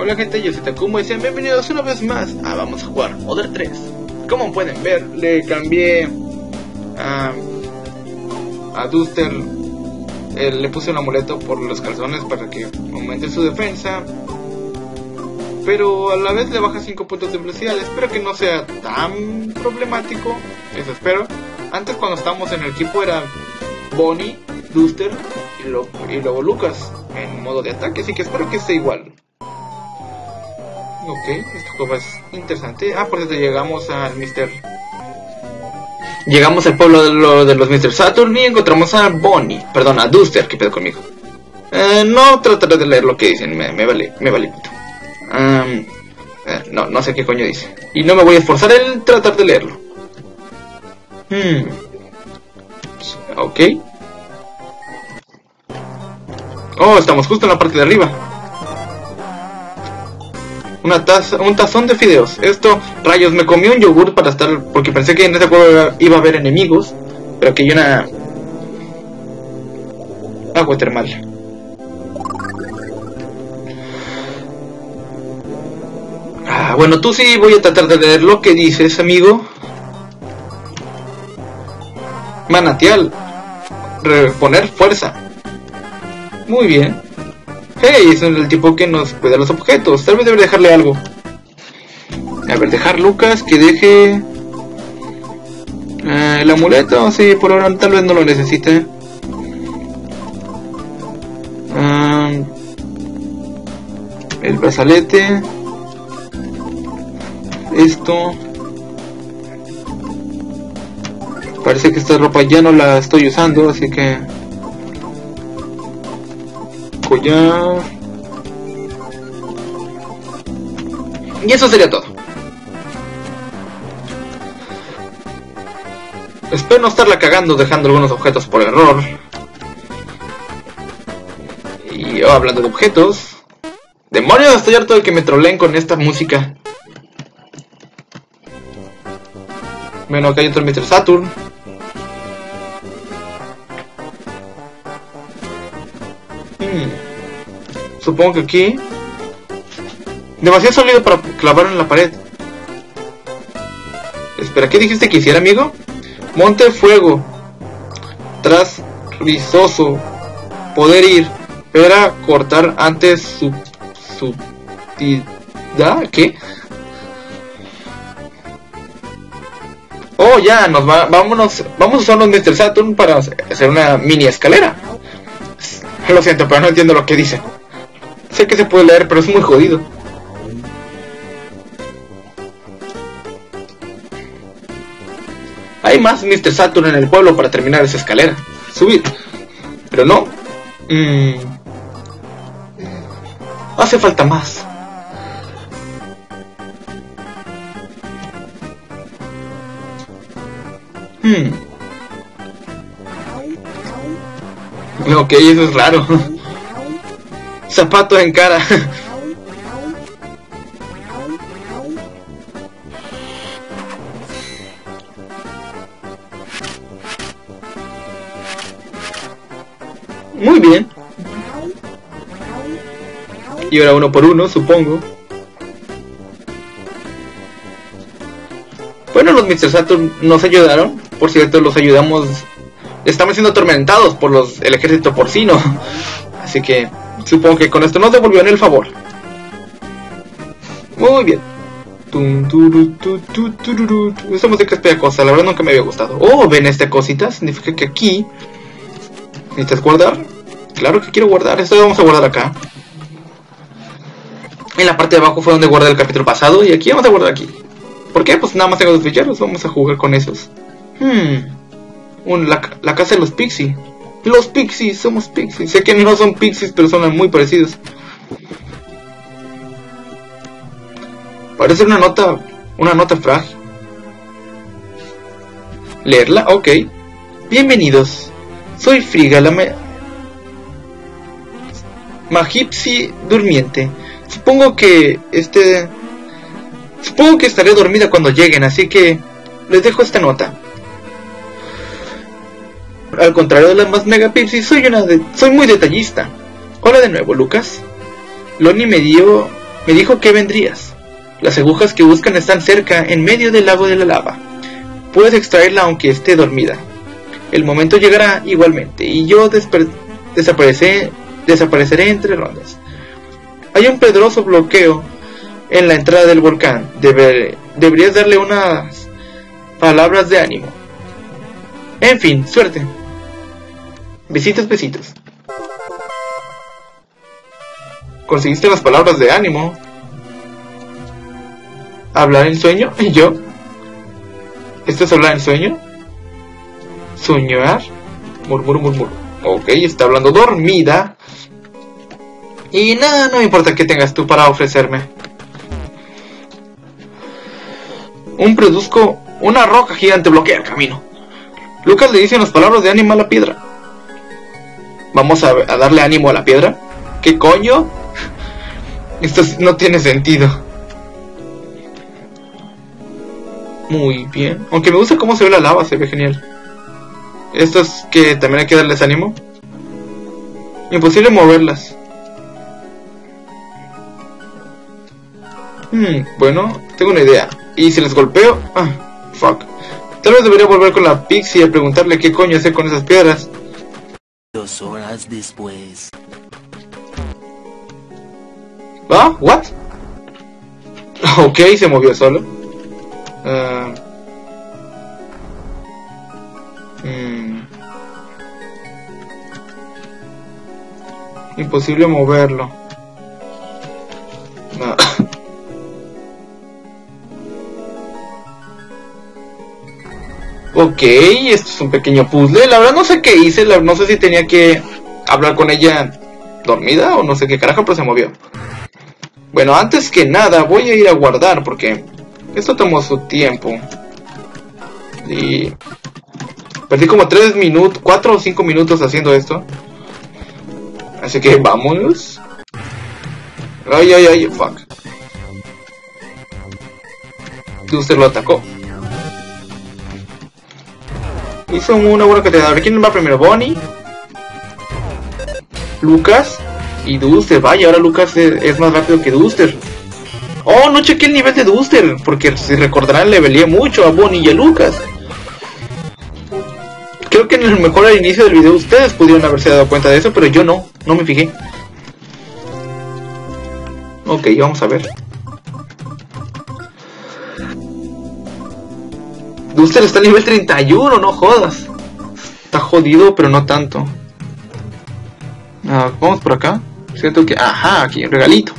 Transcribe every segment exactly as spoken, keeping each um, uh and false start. Hola gente, yo soy Takumo y sean bienvenidos una vez más a Vamos a Jugar Mother tres. Como pueden ver, le cambié a, a Duster, eh, le puse un amuleto por los calzones para que aumente su defensa, pero a la vez le baja cinco puntos de velocidad. Espero que no sea tan problemático, eso espero. Antes, cuando estábamos en el equipo, era Bonnie, Duster y, lo, y luego Lucas en modo de ataque, así que espero que sea igual. Ok, esta cosa es interesante. Ah, por cierto, llegamos al mister Llegamos al pueblo de, lo, de los mister Saturn y encontramos a Bonnie, perdón, a Duster, que pedo conmigo. Eh, no trataré de leer lo que dicen, me, me vale, me vale pito. Um, eh, no, no sé qué coño dice. Y no me voy a esforzar en tratar de leerlo. Hmm. Ok. Oh, estamos justo en la parte de arriba. Una taza, un tazón de fideos. Esto, rayos, me comí un yogur para estar... Porque pensé que en este juego iba a haber enemigos. Pero que hay una... agua termal. Bueno, tú sí, voy a tratar de leer lo que dices, amigo. Manantial. Reponer fuerza. Muy bien. Hey, es el tipo que nos cuida los objetos. Tal vez debería dejarle algo. A ver, dejar Lucas, que deje... Eh, el amuleto, sí, por ahora tal vez no lo necesite. Um, el brazalete... Esto parece que esta ropa ya no la estoy usando, así que collar. Y eso sería todo. Espero no estarla cagando dejando algunos objetos por error. Y oh, hablando de objetos, demonios, estoy harto de que me troleen con esta música. Bueno, acá hay otro mister Saturn. Hmm. Supongo que aquí... demasiado sólido para clavar en la pared. Espera, ¿qué dijiste que hiciera, amigo? Monte fuego. Tras rizoso. Poder ir. Era cortar antes su... su... ¿Qué? Oh, ya, nos va, vámonos, vamos a usar los mister Saturn para hacer una mini escalera. Lo siento, pero no entiendo lo que dice. Sé que se puede leer, pero es muy jodido. Hay más mister Saturn en el pueblo para terminar esa escalera. Subir. Pero no. Mm. Hace falta más. Hmm. Ok, eso es raro. Zapato en cara. Muy bien. Y ahora uno por uno, supongo. Bueno, los mister Saturn nos ayudaron. Por cierto, los ayudamos. Estamos siendo atormentados por los, el ejército porcino. Así que supongo que con esto nos devolvió en el favor. Muy bien. Esta música es pegajosa, la verdad nunca me había gustado. Oh, ven esta cosita. Significa que aquí... ¿necesitas guardar? Claro que quiero guardar. Esto lo vamos a guardar acá. En la parte de abajo fue donde guardé el capítulo pasado. Y aquí vamos a guardar aquí. ¿Por qué? Pues nada más tengo dos ficheros. Vamos a jugar con esos. Hmm. Un, la, la casa de los pixies. Los pixies, somos pixies. Sé que no son pixies, pero son muy parecidos. Parece una nota, una nota frágil. Leerla, ok. Bienvenidos. Soy Frigga, la me... Magipsi durmiente. Supongo que este... Supongo que estaré dormida cuando lleguen, así que... les dejo esta nota. Al contrario de las más megapipsis, soy una de soy muy detallista. Hola de nuevo, Lucas. Lonnie me dio me dijo que vendrías. Las agujas que buscan están cerca, en medio del lago de la lava. Puedes extraerla aunque esté dormida. El momento llegará igualmente, y yo desapareceré, desapareceré entre rondas. Hay un pedroso bloqueo en la entrada del volcán. Debe, deberías darle unas palabras de ánimo. En fin, suerte. Besitos, besitos. ¿Conseguiste las palabras de ánimo? ¿Hablar en sueño? ¿Y yo? ¿Esto es hablar en sueño? Soñar, murmur, murmur. Ok, está hablando dormida. Y nada, no me importa que tengas tú para ofrecerme. Un pedrusco, una roca gigante bloquea el camino. Lucas le dice las palabras de ánimo a la piedra. ¿Vamos a, a darle ánimo a la piedra? ¿Qué coño? Esto no tiene sentido. Muy bien. Aunque me gusta cómo se ve la lava, se ve genial. Esto es que también hay que darles ánimo. Imposible moverlas. Hmm, bueno, tengo una idea. ¿Y si les golpeo? Ah, fuck. Tal vez debería volver con la Pixie a preguntarle qué coño hacer con esas piedras. Dos horas después. ¿Ah? ¿What? Ok, se movió solo. Uh... Hmm. Imposible moverlo. No. Ok, esto es un pequeño puzzle. La verdad no sé qué hice, la, no sé si tenía que hablar con ella dormida o no sé qué carajo, pero se movió. Bueno, antes que nada voy a ir a guardar porque esto tomó su tiempo. Y perdí como tres minutos, cuatro o cinco minutos haciendo esto. Así que vámonos. Ay, ay, ay, fuck. Duster lo atacó. Hizo una buena catedral. ¿Quién va primero? Bonnie, Lucas y Duster. Vaya, ahora Lucas es más rápido que Duster. Oh, no chequé el nivel de Duster, porque si recordarán le peleé mucho a Bonnie y a Lucas. Creo que en el mejor al inicio del video ustedes pudieron haberse dado cuenta de eso, pero yo no, no me fijé. Ok, vamos a ver. Duster está a nivel treinta y uno, no jodas. Está jodido, pero no tanto. Ah, vamos por acá. Siento que... Ajá, aquí un regalito.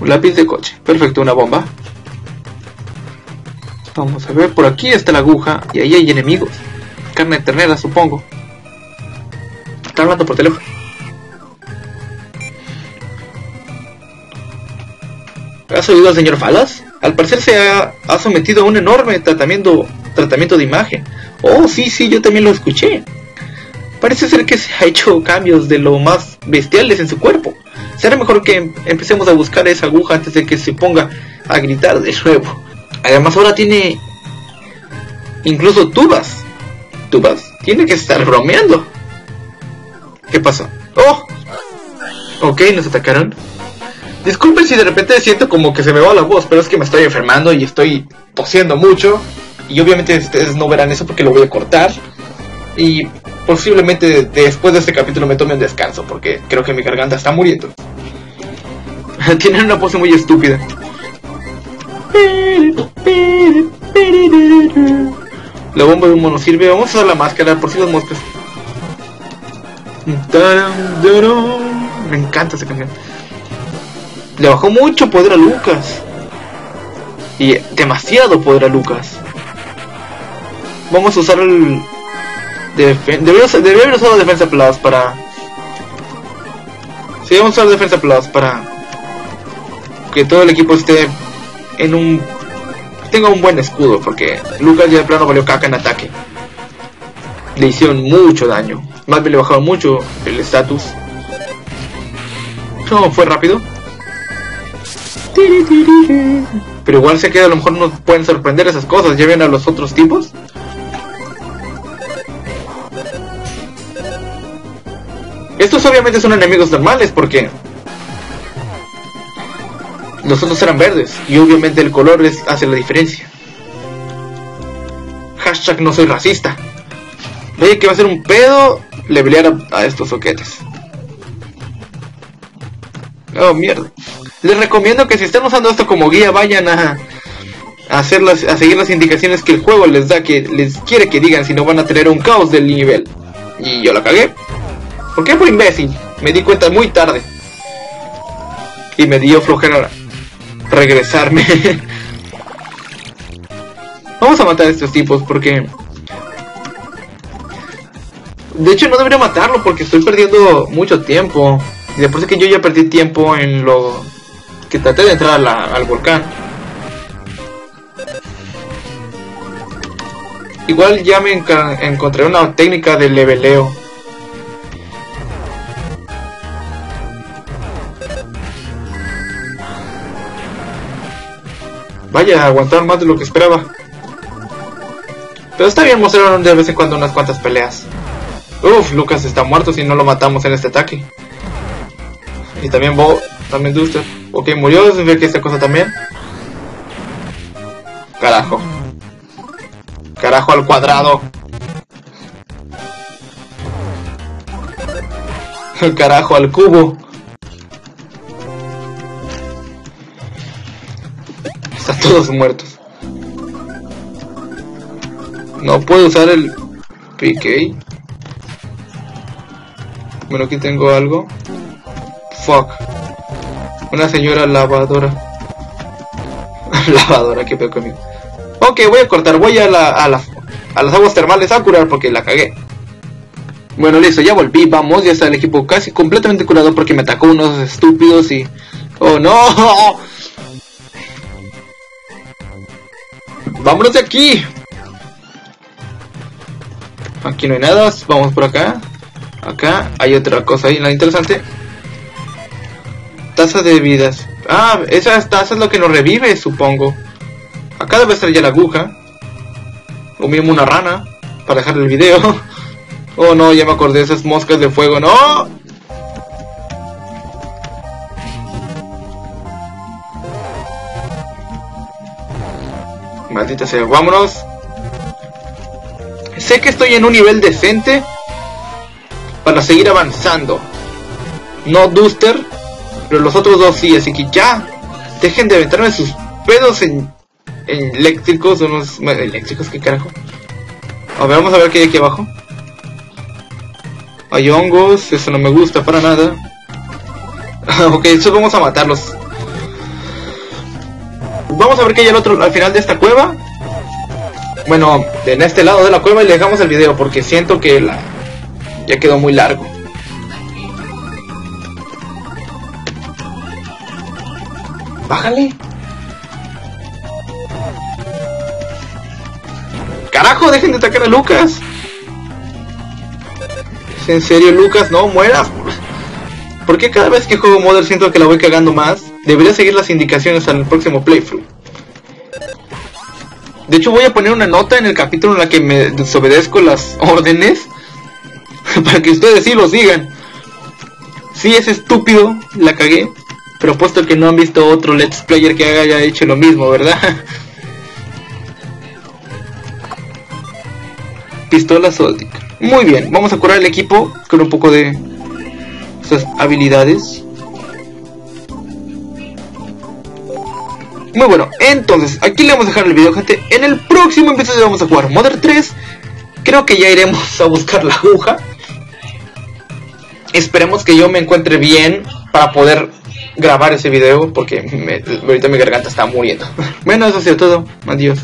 Un lápiz de coche. Perfecto, una bomba. Vamos a ver, por aquí está la aguja y ahí hay enemigos. Carne de ternera, supongo. Está hablando por teléfono. ¿Has oído al señor Falas? Al parecer se ha, ha sometido a un enorme tratamiento, tratamiento de imagen. Oh, sí, sí, yo también lo escuché. Parece ser que se ha hecho cambios de lo más bestiales en su cuerpo. Será mejor que em- empecemos a buscar esa aguja antes de que se ponga a gritar de nuevo. Además ahora tiene incluso tubas. Tubas. Tiene que estar bromeando. ¿Qué pasó? ¡Oh! Ok, nos atacaron. Disculpen si de repente siento como que se me va la voz, pero es que me estoy enfermando y estoy tosiendo mucho. Y obviamente ustedes no verán eso porque lo voy a cortar. Y posiblemente después de este capítulo me tome un descanso porque creo que mi garganta está muriendo. Tienen una pose muy estúpida. La bomba de humo nos sirve. Vamos a usar la máscara por si las moscas. Me encanta esa canción. Le bajó mucho poder a Lucas. Y demasiado poder a Lucas. Vamos a usar el... Debería haber usado Defensa Plus para... Sí, vamos a usar Defensa Plus para... que todo el equipo esté... en un... tenga un buen escudo, porque Lucas ya de plano valió caca en ataque. Le hicieron mucho daño. Más bien le bajaron mucho el estatus. No, fue rápido. pero igual sé que a lo mejor nos pueden sorprender esas cosas. Lleven a los otros tipos. Estos obviamente son enemigos normales porque los otros eran verdes y obviamente el color es, hace la diferencia. Hashtag no soy racista. Oye, que va a ser un pedo levelear a, a estos soquetes. Oh, mierda. Les recomiendo que si están usando esto como guía, vayan a, a, hacer las, a seguir las indicaciones que el juego les da, que les quiere que digan, si no van a tener un caos del nivel. Y yo la cagué. ¿Por qué fue imbécil? Me di cuenta muy tarde. Y me dio flojera regresarme. Vamos a matar a estos tipos porque... de hecho no debería matarlo porque estoy perdiendo mucho tiempo. Y después es que yo ya perdí tiempo en lo que traté de entrar a la, al volcán. Igual ya me encontré una técnica de leveleo. Vaya, aguantaron más de lo que esperaba. Pero está bien, mostraron de vez en cuando unas cuantas peleas. Uff, Lucas está muerto si no lo matamos en este ataque. Y también Bo, también Duster. Ok, murió, se ve que esta cosa también. Carajo. Carajo al cuadrado. Carajo al cubo. Están todos muertos. No puedo usar el P K. Bueno, aquí tengo algo. Fuck. Una señora lavadora. Lavadora, qué pedo conmigo. Ok, voy a cortar, voy a, la, a, la, a las aguas termales a curar porque la cagué. Bueno, listo, ya volví, vamos, ya está el equipo casi completamente curado porque me atacó unos estúpidos y... ¡oh no! ¡Vámonos de aquí! Aquí no hay nada, vamos por acá. Acá, hay otra cosa ahí, nada interesante. Taza de vidas. Ah, esa taza es lo que nos revive, supongo. Acá debe estar ya la aguja. O mismo una rana. Para dejar el video. Oh no, ya me acordé de esas moscas de fuego. ¡No! Maldita sea, vámonos. Sé que estoy en un nivel decente para seguir avanzando. No Duster, pero los otros dos sí, así que ya dejen de aventarme sus pedos en, en eléctricos, unos eléctricos, qué carajo. A ver, vamos a ver qué hay aquí abajo. Hay hongos, eso no me gusta para nada. Ok, eso vamos a matarlos. Vamos a ver qué hay al otro, al final de esta cueva. Bueno, en este lado de la cueva y le dejamos el video porque siento que la, ya quedó muy largo. Bájale. Carajo, dejen de atacar a Lucas. ¿Es en serio, Lucas? No, mueras. Porque cada vez que juego Mother siento que la voy cagando más. Debería seguir las indicaciones al próximo playthrough. De hecho voy a poner una nota en el capítulo en la que me desobedezco las órdenes. Para que ustedes sí lo sigan. Sí, es estúpido, la cagué. Pero puesto que no han visto otro Let's Player que haya hecho lo mismo, ¿verdad? Pistola sódica. Muy bien, vamos a curar el equipo con un poco de sus habilidades. Muy bueno, entonces, aquí le vamos a dejar el video, gente. En el próximo episodio vamos a jugar Mother tres. Creo que ya iremos a buscar la aguja. Esperemos que yo me encuentre bien para poder... grabar ese video porque me, ahorita mi garganta está muriendo. Bueno, eso ha sido todo. Adiós.